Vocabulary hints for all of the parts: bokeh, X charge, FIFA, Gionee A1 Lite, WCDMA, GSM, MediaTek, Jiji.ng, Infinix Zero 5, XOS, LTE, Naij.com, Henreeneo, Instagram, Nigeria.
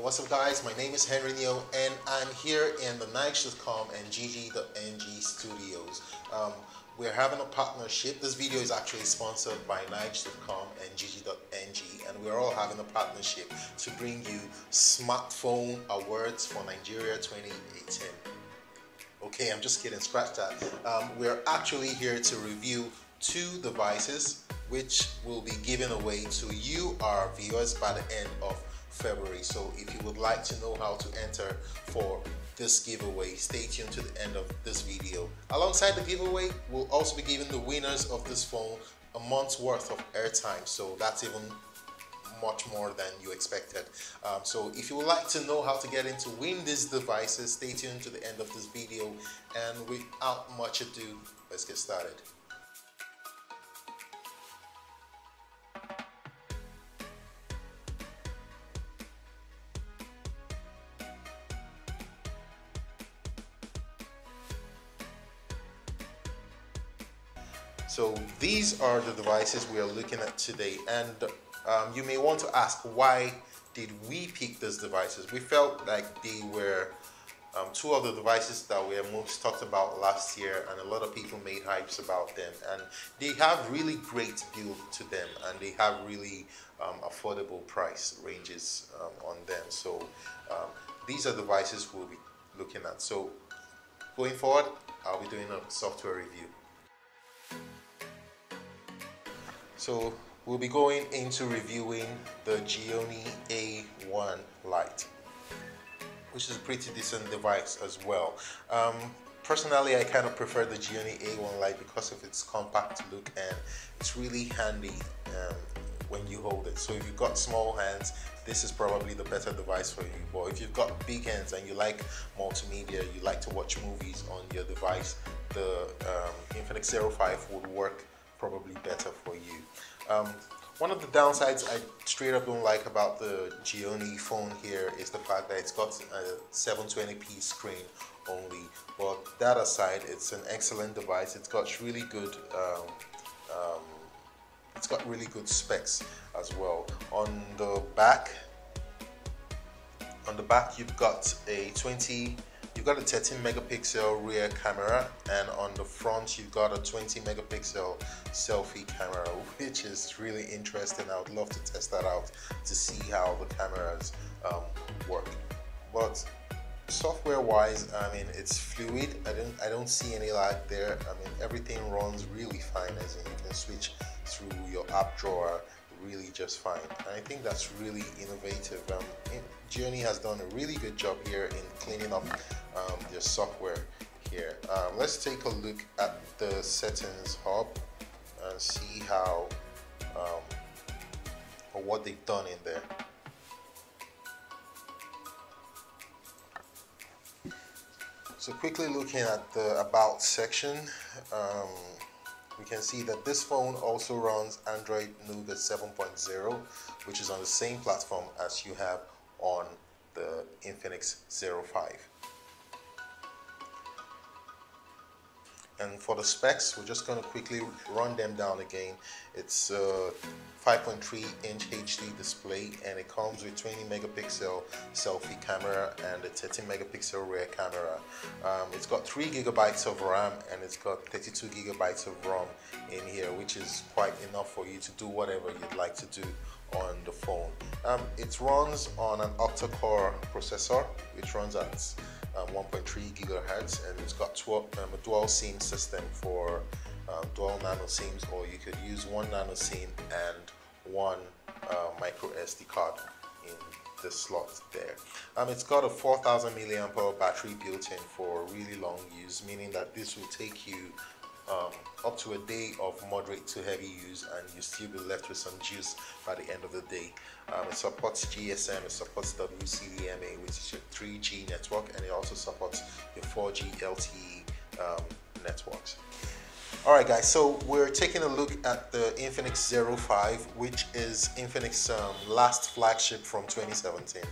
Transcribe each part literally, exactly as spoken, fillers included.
Hey, what's up guys, my name is Henreeneo and I'm here in the Naij dot com and Jiji dot N G studios. Um, we're having a partnership. This video is actually sponsored by Naij dot com and Jiji dot N G, and we're all having a partnership to bring you Smartphone Awards for Nigeria twenty eighteen. Okay, I'm just kidding, scratch that. Um, we're actually here to review two devices which will be given away to you, our viewers, by the end of February. So if you would like to know how to enter for this giveaway, stay tuned to the end of this video. Alongside the giveaway, we'll also be giving the winners of this phone a month's worth of airtime, so that's even much more than you expected. Um, so if you would like to know how to get in to win these devices, stay tuned to the end of this video, and without much ado, let's get started. So these are the devices we are looking at today, and um, you may want to ask, why did we pick these devices? We felt like they were um, two of the devices that were most talked about last year, and a lot of people made hypes about them, and they have really great build to them, and they have really um, affordable price ranges um, on them. So um, these are devices we'll be looking at. So going forward, I'll be doing a software review. So we'll be going into reviewing the Gionee A one Lite, which is a pretty decent device as well. Um, personally, I kind of prefer the Gionee A one Lite because of its compact look, and it's really handy um, when you hold it. So if you've got small hands, this is probably the better device for you. But if you've got big hands and you like multimedia, you like to watch movies on your device, the um, Infinix Zero five would work probably better for you. Um, one of the downsides I straight up don't like about the Gionee phone here is the fact that it's got a seven twenty p screen only. But that aside, it's an excellent device. It's got really good, um, um, it's got really good specs as well. On the back, on the back you've got a twenty. You've got a thirteen megapixel rear camera, and on the front you've got a twenty megapixel selfie camera, which is really interesting. I would love to test that out to see how the cameras um, work. But software wise, I mean, it's fluid. I don't I don't see any lag there. I mean, everything runs really fine, as in you can switch through your app drawer really just fine. And I think that's really innovative. Um, Gionee has done a really good job here in cleaning up um, their software here. Um, let's take a look at the settings hub and see how um, or what they've done in there. So quickly looking at the about section, um, we can see that this phone also runs Android Nougat seven point zero, which is on the same platform as you have on the Infinix Zero five. And for the specs, we're just going to quickly run them down again. It's a five point three inch H D display, and it comes with twenty megapixel selfie camera and a thirteen megapixel rear camera. Um, it's got three gigabytes of RAM, and it's got thirty-two gigabytes of ROM in here, which is quite enough for you to do whatever you'd like to do on the phone. Um, it runs on an octa-core processor, which runs at Um, one point three gigahertz, and it's got twelve, um, a dual SIM system for um, dual nano SIMs, or you could use one nano SIM and one uh, micro S D card in the slot there. Um, it's got a four thousand milliamp hour battery built in for really long use, meaning that this will take you um, up to a day of moderate to heavy use, and you'll still be left with some juice by the end of the day. Um, it supports G S M, it supports W C D M A, which is your three G network, and it also supports your four G L T E um, networks. Alright guys, so we're taking a look at the Infinix Zero five, which is Infinix's um, last flagship from twenty seventeen,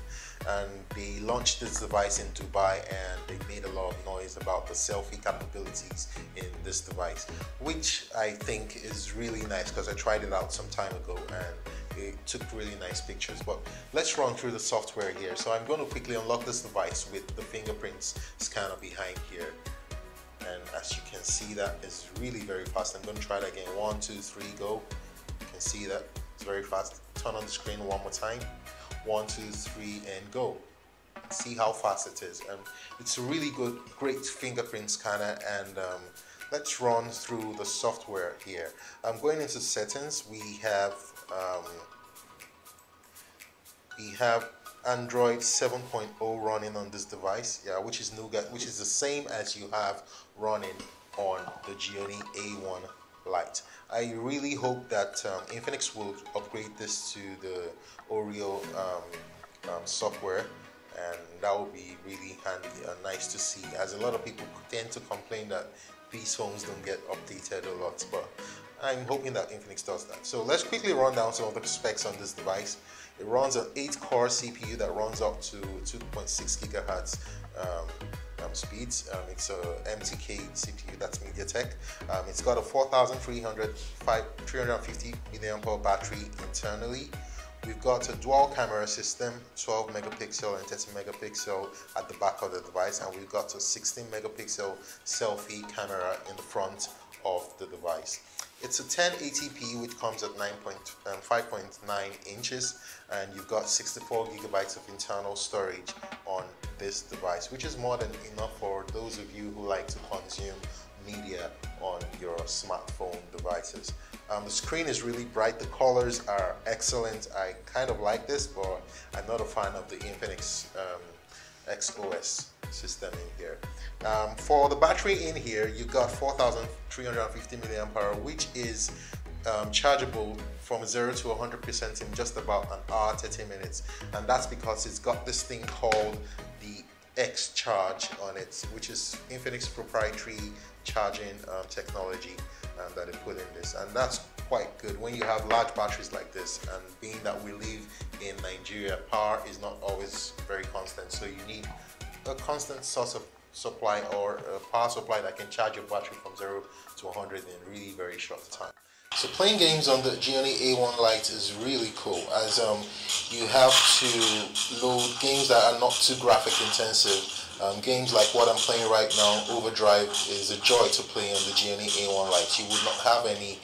and they launched this device in Dubai, and they made a lot of noise about the selfie capabilities in this device, which I think is really nice because I tried it out some time ago, and it took really nice pictures. But let's run through the software here. So I'm going to quickly unlock this device with the fingerprints scanner behind here. And as you can see, that is really very fast. I'm going to try that again. One, two, three, go. You can see that it's very fast. Turn on the screen one more time. One, two, three, and go. See how fast it is. Um, it's a really good, great fingerprint scanner. And um, let's run through the software here. I'm going into settings. We have um, we have Android seven point oh running on this device, yeah, which is nougat, which is the same as you have running on the Gionee A one Lite. I really hope that um, Infinix will upgrade this to the Oreo um, um, software, and that would be really handy and nice to see, as a lot of people tend to complain that these phones don't get updated a lot, but I'm hoping that Infinix does that. So let's quickly run down some of the specs on this device. It runs an eight core C P U that runs up to two point six gigahertz um, um, speeds. Um, it's a M T K C P U, that's MediaTek. Um, it's got a four thousand three hundred fifty milliamp hour battery internally. We've got a dual camera system, twelve megapixel and thirty megapixel at the back of the device, and we've got a sixteen megapixel selfie camera in the front of the device. It's a ten eighty p which comes at five point nine inches, and you've got sixty-four gigabytes of internal storage on this device, which is more than enough for those of you who like to consume media on your smartphone devices. Um, the screen is really bright. The colors are excellent. I kind of like this, but I'm not a fan of the Infinix um, X O S system in here. Um, for the battery in here, you've got four thousand three hundred fifty milliamp hour, which is um, chargeable from zero to one hundred percent in just about an hour, thirty minutes, and that's because it's got this thing called the X charge on it, which is Infinix proprietary charging um, technology um, that they put in this, and that's quite good when you have large batteries like this. And being that we live in Nigeria, power is not always very constant, so you need a constant source of supply or a power supply that can charge your battery from zero to one hundred in really very short time. So playing games on the Gionee A one Lite is really cool, as um, you have to load games that are not too graphic intensive. Um, games like what I'm playing right now, Overdrive, is a joy to play on the Gionee A one Lite. You would not have any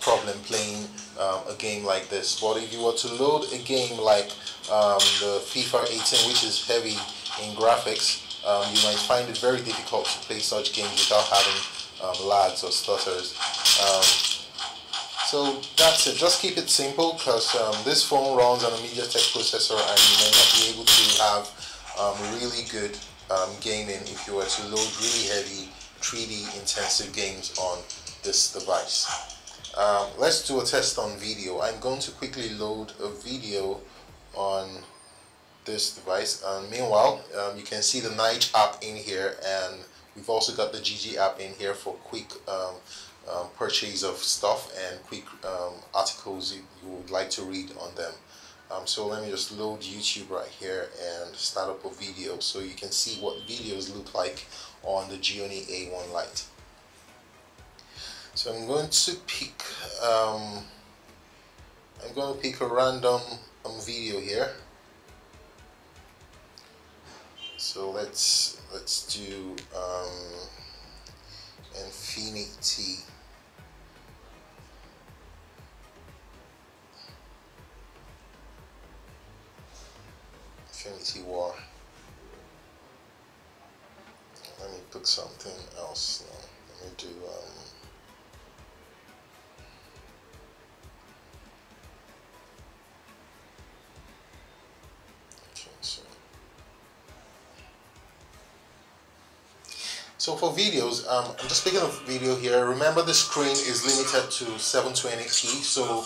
problem playing um, a game like this. But if you were to load a game like um, the FIFA eighteen, which is heavy in graphics, um, you might find it very difficult to play such games without having um, lags or stutters. Um, So that's it. Just keep it simple, because um, this phone runs on a MediaTek processor, and you may not be able to have um, really good um, gaming if you were to load really heavy three D intensive games on this device. Um, let's do a test on video. I'm going to quickly load a video on this device, and meanwhile um, you can see the Naij app in here, and we've also got the Jiji app in here for quick um, Um, purchase of stuff and quick um, articles you, you would like to read on them. Um, so let me just load YouTube right here and start up a video so you can see what videos look like on the Gionee A one Lite. So I'm going to pick um, I'm going to pick a random um, video here. So let's let's do um, Infinix Infinity War. Let me put something else now. Let me do um okay, so. so for videos, um, I'm just picking a video here. Remember, the screen is limited to seven twenty p, so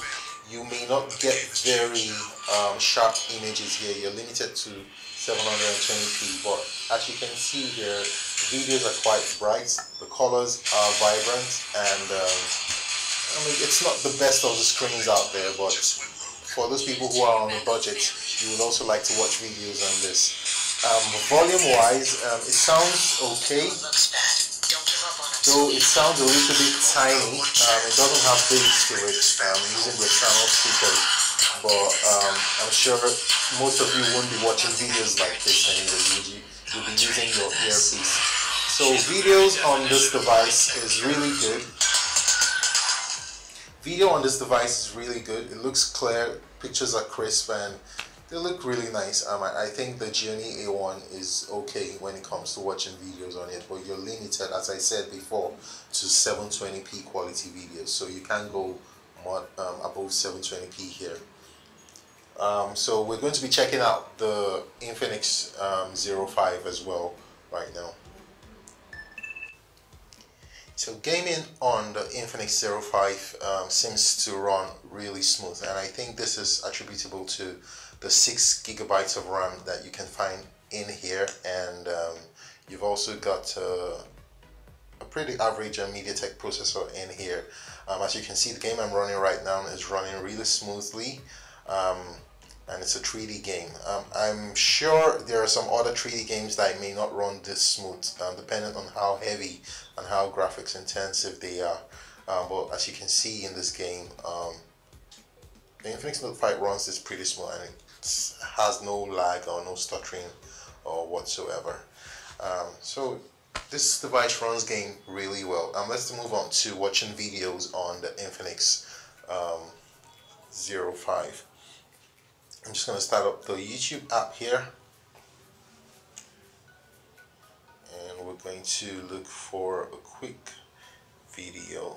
you may not get very um, sharp images here. You're limited to seven twenty p, but as you can see here, the videos are quite bright, the colors are vibrant, and um, I mean, it's not the best of the screens out there, but for those people who are on a budget, you would also like to watch videos on this. Um, volume wise, um, it sounds okay, though it sounds a little bit tiny. Um, it doesn't have bass to it um, using the external speakers, but um, I'm sure most of you won't be watching videos like this anyway. You'll be using your earpiece. So videos on this device is really good. Video on this device is really good. It looks clear, pictures are crisp, and they look really nice. Um, I think the Gionee A one is okay when it comes to watching videos on it, but you're limited, as I said before, to seven twenty p quality videos, so you can't go more, um, above seven twenty p here. Um, so we're going to be checking out the Infinix um, Zero five as well right now. So gaming on the Infinix Zero five um, seems to run really smooth, and I think this is attributable to the six gigabytes of RAM that you can find in here, and um, you've also got uh, a pretty average uh, MediaTek processor in here. Um, as you can see, the game I'm running right now is running really smoothly, um, and it's a three D game. Um, I'm sure there are some other three D games that may not run this smooth, um, depending on how heavy and how graphics intensive they are. Um, but as you can see in this game, um, the Infinix Note five runs this pretty smooth, and it has no lag or no stuttering or whatsoever. Um, so this device runs game really well. Um, let's move on to watching videos on the Infinix um, Zero five. I'm just going to start up the YouTube app here, and we're going to look for a quick video.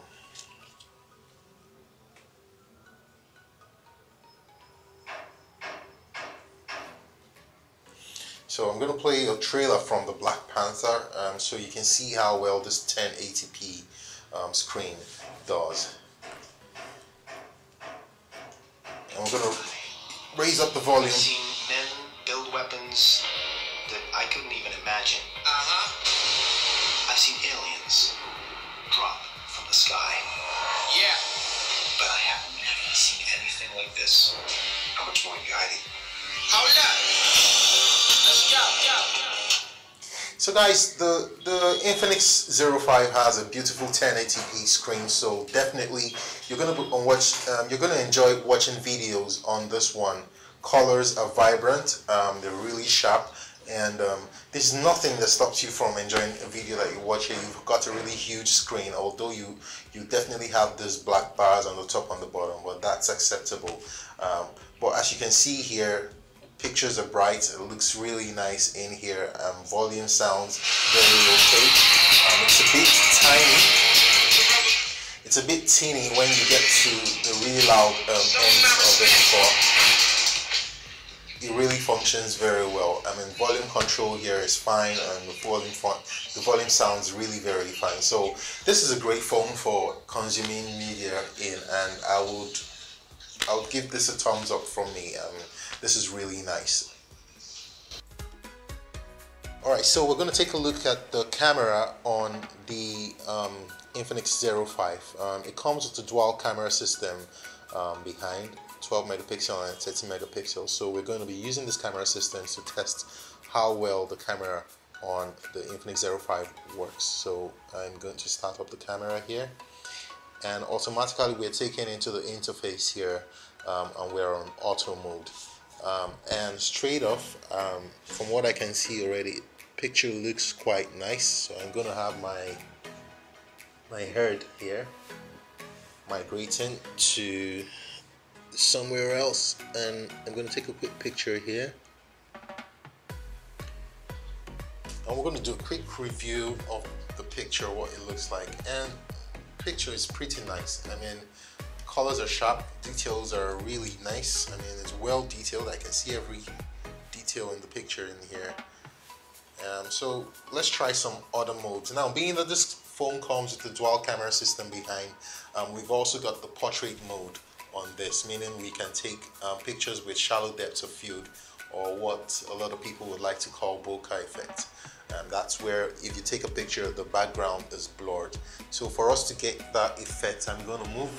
So I'm going to play a trailer from the Black Panther, um, so you can see how well this ten eighty p um, screen does. And we're going to raise up the volume. I've seen men build weapons that I couldn't even imagine. Uh-huh. I've seen aliens drop from the sky. Yeah. But I haven't really seen anything like this. How much more are you hiding? Hold up. Let's go, go. So guys, the, the Infinix Zero five has a beautiful ten eighty p screen, so definitely you're gonna watch, um, you're gonna enjoy watching videos on this one. Colors are vibrant, um, they're really sharp, and um, there's nothing that stops you from enjoying a video that you watch here. You've got a really huge screen, although you you definitely have these black bars on the top and the bottom, but that's acceptable. Um, but as you can see here, pictures are bright, it looks really nice in here. Um, volume sounds very okay. Um, it's a bit tiny, it's a bit teeny when you get to the really loud um, end of it, but it really functions very well. I mean, volume control here is fine, and the volume fun the volume sounds really very fine. So this is a great phone for consuming media in, and I would I'll give this a thumbs up from me. Um, this is really nice. Alright, so we're going to take a look at the camera on the um, Infinix Zero five. Um, it comes with a dual camera system um, behind, twelve megapixel and thirty megapixel. So we're going to be using this camera system to test how well the camera on the Infinix Zero five works. So I'm going to start up the camera here, and automatically we're taken into the interface here, um, and we're on auto mode. Um, and straight off, um, from what I can see already, picture looks quite nice. So I'm gonna have my my herd here migrating to somewhere else, and I'm gonna take a quick picture here, and we're gonna do a quick review of the picture, what it looks like. And picture is pretty nice. I mean, colors are sharp, details are really nice. I mean, it's well detailed. I can see every detail in the picture in here. Um, so let's try some other modes. Now, being that this phone comes with the dual camera system behind, um, we've also got the portrait mode on this, meaning we can take um, pictures with shallow depths of field, or what a lot of people would like to call bokeh effect. And that's where if you take a picture, the background is blurred. So for us to get that effect, I'm going to move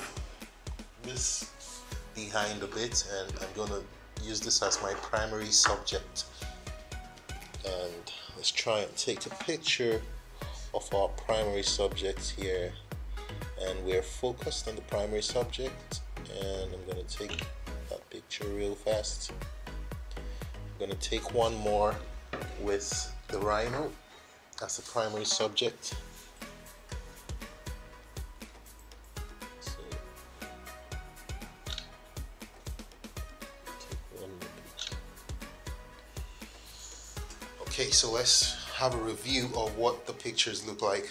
this behind a bit, and I'm going to use this as my primary subject. And let's try and take a picture of our primary subject here. And we're focused on the primary subject, and I'm going to take that picture. picture real fast. I'm gonna take one more with the Rhino as the primary subject. So, take one more. Okay, so let's have a review of what the pictures look like.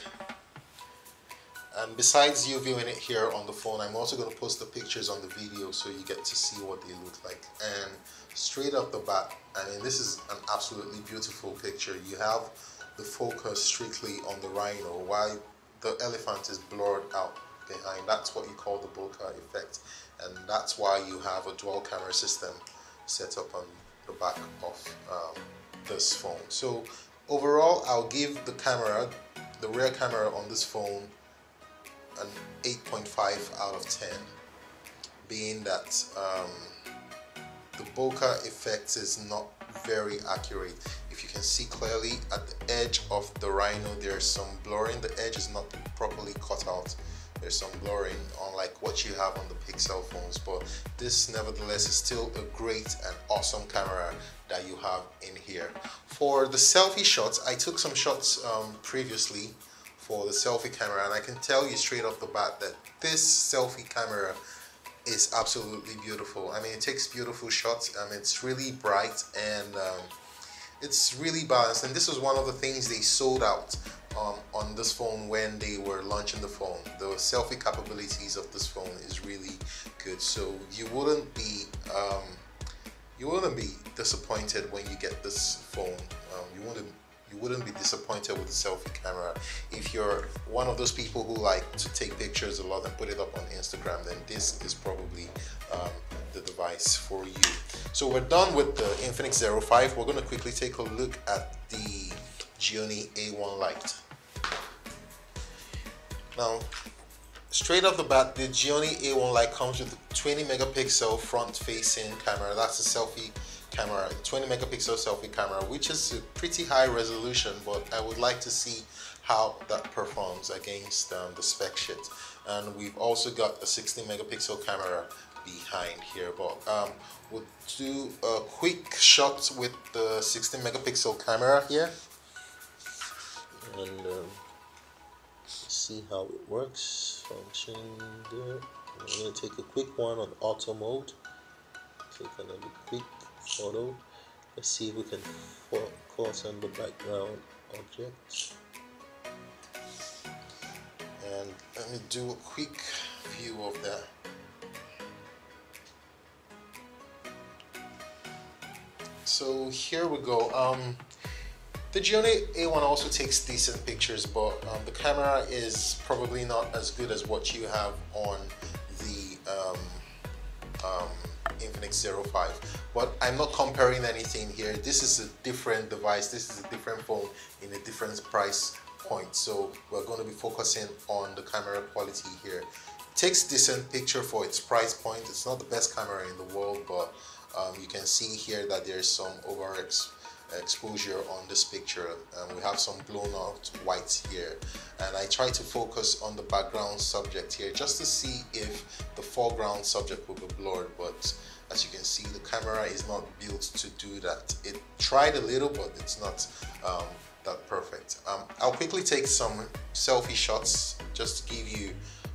And besides you viewing it here on the phone, I'm also going to post the pictures on the video so you get to see what they look like. And straight off the bat, I mean, this is an absolutely beautiful picture. You have the focus strictly on the Rhino while the elephant is blurred out behind. That's what you call the bokeh effect. And that's why you have a dual camera system set up on the back of um, this phone. So overall, I'll give the camera, the rear camera on this phone, an eight point five out of ten, being that um, the bokeh effect is not very accurate. If you can see clearly at the edge of the Rhino, there's some blurring. The edge is not properly cut out. There's some blurring, unlike what you have on the Pixel phones, but this nevertheless is still a great and awesome camera that you have in here. For the selfie shots, I took some shots um, previously for the selfie camera, and I can tell you straight off the bat that this selfie camera is absolutely beautiful. I mean, it takes beautiful shots. I mean, it's really bright and um, it's really balanced, and this was one of the things they sold out um, on this phone when they were launching the phone. The selfie capabilities of this phone is really good, so you wouldn't be um, you wouldn't be disappointed when you get this phone. Um, you wouldn't You wouldn't be disappointed with the selfie camera. If you're one of those people who like to take pictures a lot and put it up on Instagram, then this is probably um, the device for you. So we're done with the Infinix Zero five. We're going to quickly take a look at the Gionee A one Lite. Now, straight off the bat, the Gionee A one Lite comes with a twenty megapixel front-facing camera. That's a selfie camera, twenty megapixel selfie camera, which is a pretty high resolution, but I would like to see how that performs against um, the spec sheet. And we've also got a sixteen megapixel camera behind here, but um, we'll do a quick shot with the sixteen megapixel camera here and um, see how it works. Function there. I'm going to take a quick one on auto mode. Take another quick photo. Let's see if we can focus on the background object. And let me do a quick view of that. So here we go. Um, the Gionee A one also takes decent pictures, but um, the camera is probably not as good as what you have on the um, um, Infinix Zero five, but I'm not comparing anything here. This is a different device. This is a different phone in a different price point, so we're going to be focusing on the camera quality here. It takes decent picture for its price point. It's not the best camera in the world, but um, you can see here that there's some over ex exposure on this picture, and we have some blown out whites here. And I try to focus on the background subject here just to see if the foreground subject will be blurred, but as you can see, the camera is not built to do that. It tried a little, but it's not um, that perfect. Um, I'll quickly take some selfie shots just to give you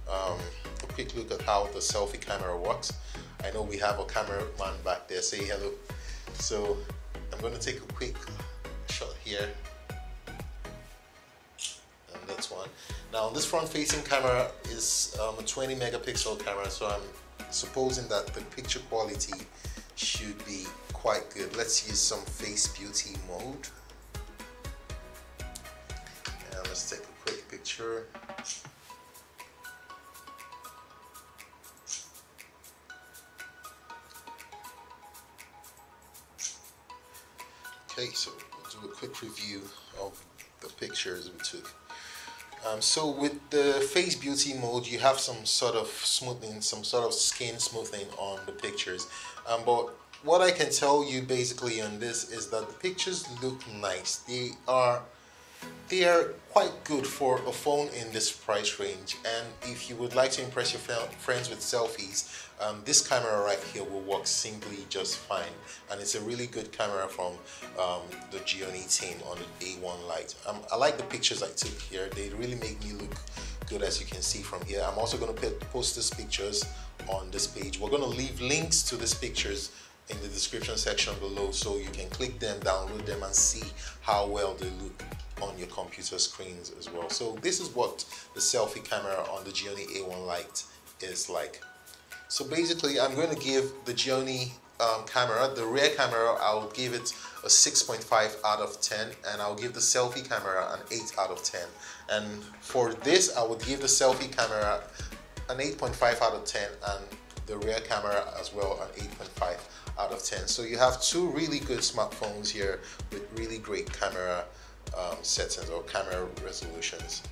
um, a quick look at how the selfie camera works. I know we have a cameraman back there. Say hello. So I'm going to take a quick shot here. And that's one. Now, this front-facing camera is um, a twenty megapixel camera, so I'm supposing that the picture quality should be quite good. Let's use some face beauty mode, and let's take a quick picture. Okay, so we'll do a quick review of the pictures we took. Um, so with the face beauty mode, you have some sort of smoothing, some sort of skin smoothing on the pictures. Um, but what I can tell you basically on this is that the pictures look nice. They are They are quite good for a phone in this price range, and if you would like to impress your friends with selfies, um, this camera right here will work simply just fine, and it's a really good camera from um, the Gionee team on the A one Lite. Um, I like the pictures I took here. They really make me look good, as you can see from here. I'm also going to post these pictures on this page. We're going to leave links to these pictures in the description section below, so you can click them, download them, and see how well they look on your computer screens as well. So this is what the selfie camera on the Gionee A one Lite is like. So basically, I'm going to give the Gionee um, camera, the rear camera, I'll give it a six point five out of ten, and I'll give the selfie camera an eight out of ten. And for this, I would give the selfie camera an eight point five out of ten, and the rear camera as well an eight point five out of ten. So you have two really good smartphones here with really great camera um, settings or camera resolutions.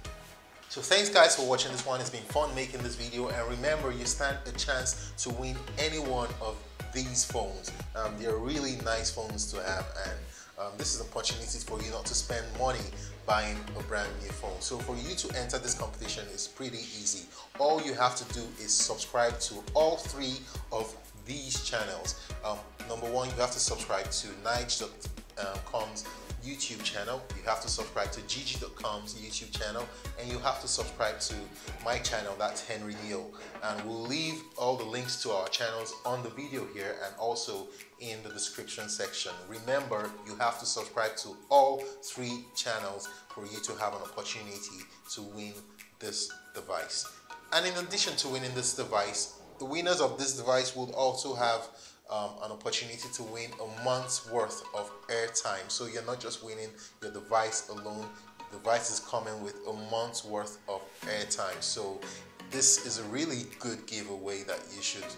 So thanks guys for watching this one. It's been fun making this video, and remember, you stand a chance to win any one of these phones. Um, they're really nice phones to have, and um, this is an opportunity for you not to spend money buying a brand new phone. So for you to enter this competition is pretty easy. All you have to do is subscribe to all three of these channels. Um, number one, you have to subscribe to Naij dot com's YouTube channel, you have to subscribe to Jiji dot com's YouTube channel, and you have to subscribe to my channel, that's Henreeneo. And we'll leave all the links to our channels on the video here and also in the description section. Remember, you have to subscribe to all three channels for you to have an opportunity to win this device. And in addition to winning this device, the winners of this device will also have Um, an opportunity to win a month's worth of airtime. So you're not just winning your device alone. The device is coming with a month's worth of airtime. So this is a really good giveaway that you should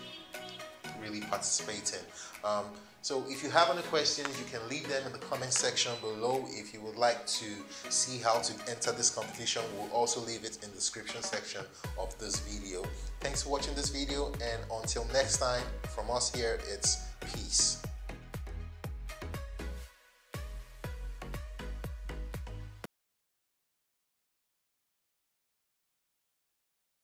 really participate in. Um, so if you have any questions, you can leave them in the comment section below. If you would like to see how to enter this competition, we'll also leave it in the description section of this video. Thanks for watching this video, and until next time, from us here, it's peace.